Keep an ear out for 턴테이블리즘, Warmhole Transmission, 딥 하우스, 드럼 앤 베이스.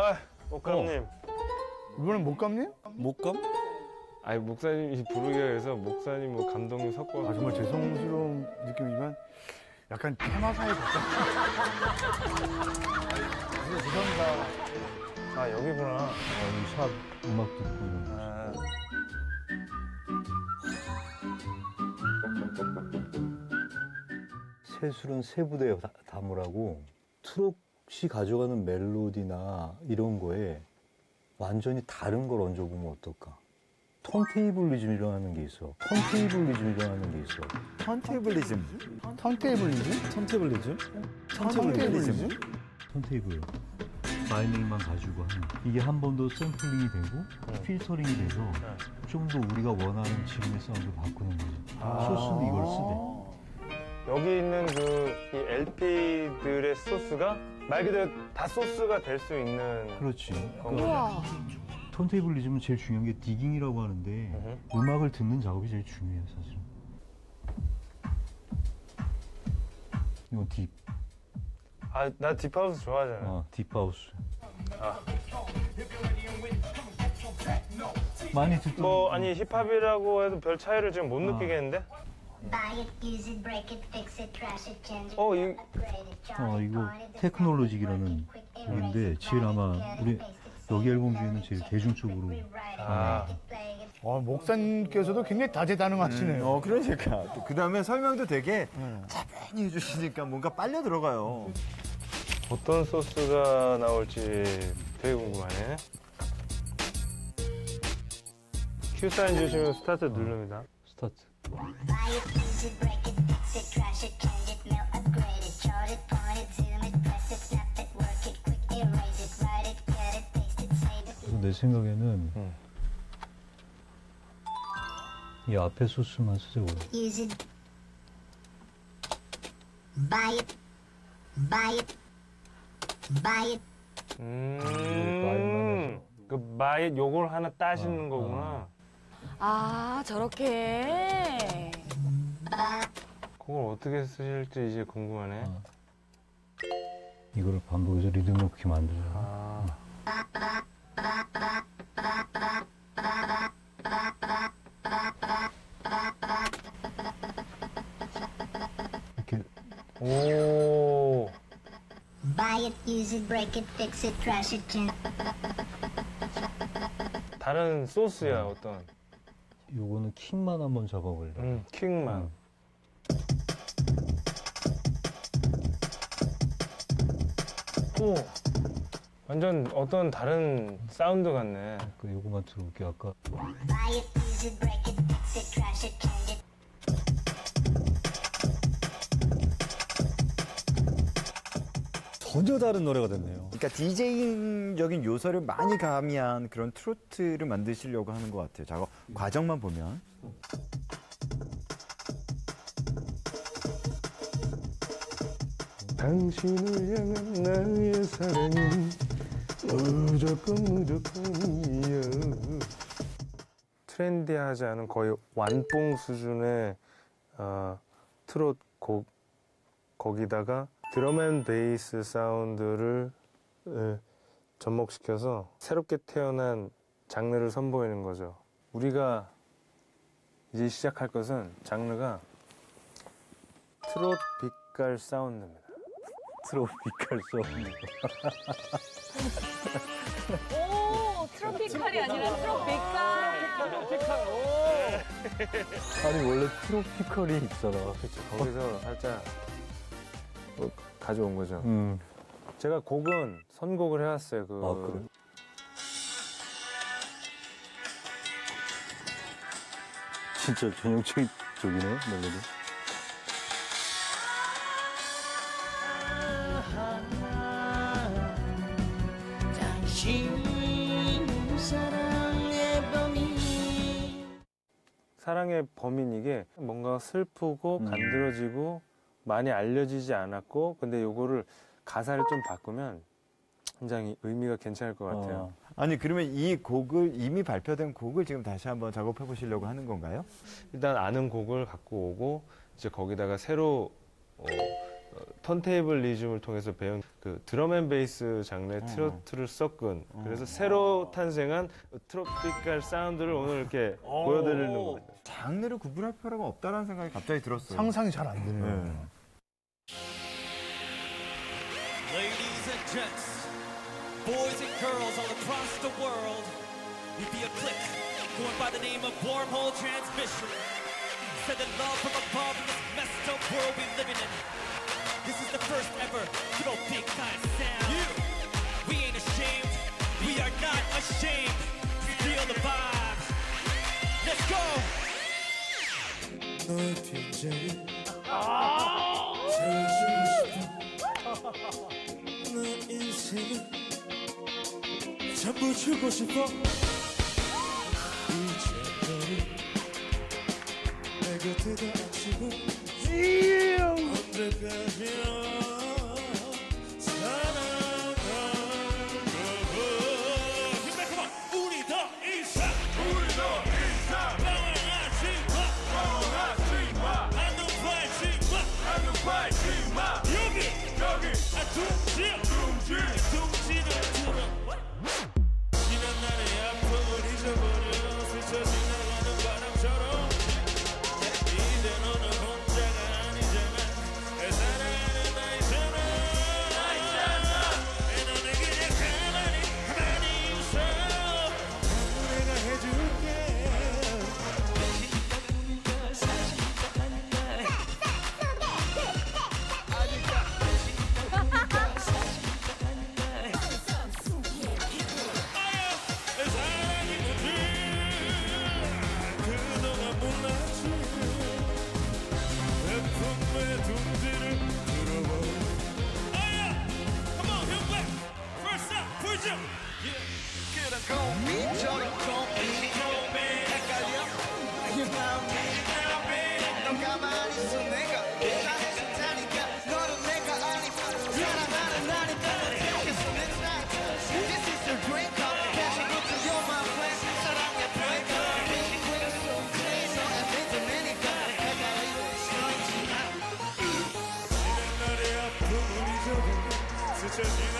아, 목감님. 이번엔 목감님? 목감? 아니 목사님이 부르기라 해서 목사님 뭐 감독님 섞어서. 아, 정말 죄송스러운 느낌이지만 약간 테마사에 가깝다. 죄송합니다. 아, 여기구나. 아, 샵 음악 듣고 이런 거. 아. 새 술은 새 부대에 담으라고 트롯이 가져가는 멜로디나 이런 거에 완전히 다른 걸 얹어보면 어떨까? 턴테이블리즘이라는 게 있어. 턴테이블리즘이라는 게 있어. 턴테이블리즘? 턴테이블리즘? 턴테이블리즘? 턴테이블리즘? 턴테이블. 마이너만 가지고 하는. 이게 한 번 더 샘플링이 되고 필터링이 돼서 좀 더 우리가 원하는 지금의 사운드를 바꾸는 거지. 소스는 이걸 쓰대. 여기 있는 그 이 LP들의 소스가 말 그대로 다 소스가 될 수 있는. 그렇지. 우와. 턴테이블리즘은 제일 중요한 게 디깅이라고 하는데 음악을 듣는 작업이 제일 중요해요, 사실은. 이건 딥. 아, 나 딥 하우스 좋아하잖아. 어, 딥 하우스. 아. 많이 듣던. 뭐 아니 힙합이라고 해도 별 차이를 지금 못 느끼겠는데? Buy it, use it, break it, fix it, trash it, change it, upgrade it. 어, 이거 테크놀로직이라는 곡인데 제일 아마 우리 여기 앨범 중에는 제일 대중적으로. 아, 목사님께서도 굉장히 다재다능하시네요. 그러니까 그 다음에 설명도 되게 차분히 해주시니까 뭔가 빨려 들어가요. 어떤 소스가 나올지 되게 궁금하네. Q 사인 주시면 스타트 누릅니다. 스타트. 내 생각에는 이 앞에 소스만 쓰세요. 그 바이 요걸 하나 따시는 거구나. 아, 저렇게. 그걸 어떻게 쓰실지 이제 궁금하네. 이거를 반복해서 리듬 넣기 만들어요. 아. 이렇게. 오. Buy it, use it, break it, fix it, trash it, change it. 다른 소스야, 어떤. 요거는 킥만 한번 잡아보려고. 킥만. 오, 완전 어떤 다른 사운드 같네. 그 요거만 들어볼게. 아까 전혀 다른 노래가 됐네요. 그러니까 DJ적인 요소를 많이 가미한 그런 트로트를 만드시려고 하는 것 같아요. 작업 과정만 보면. 당신을 향한 나의 사랑은 무조건이여. 트렌디하지 않은 거의 완뽕 수준의 트로트 곡, 거기다가 드럼 앤 베이스 사운드를 접목시켜서 새롭게 태어난 장르를 선보이는 거죠. 우리가 이제 시작할 것은 장르가 트롯 빛깔 사운드입니다. 트롯 빛깔 사운드. 오, 트로피칼이 아니라 트로피칼. 아니 원래 트로피칼이 있잖아. 그치, 거기서 살짝 가져온 거죠. 제가 곡은 선곡을 해왔어요. 그. 아, 그래? 진짜 전형적인 쪽이네, 멜로디. 사랑의 범인, 이게 뭔가 슬프고 간드러지고 많이 알려지지 않았고, 근데 요거를 가사를 좀 바꾸면 굉장히 의미가 괜찮을 것 같아요. 아니 그러면 이 곡을, 이미 발표된 곡을 지금 다시 한번 작업해 보시려고 하는 건가요? 일단 아는 곡을 갖고 오고 이제 거기다가 새로 턴테이블리즘을 통해서 배운 그 드럼 앤 베이스 장르의 트로트를 섞은, 그래서 새로 탄생한 트로피칼 사운드를 오늘 이렇게 보여드리는 거예요. 장르를 구분할 필요가 없다는 생각이 갑자기 들었어요. 상상이 잘 안 되네요. Ladies and gents, boys and girls all across the world, we'd be a clique going by the name of Warmhole Transmission. Sending love from above in this messed up world we living in. This is the first ever big time sound. We ain't ashamed, we are not ashamed. Feel the vibe. Let's go.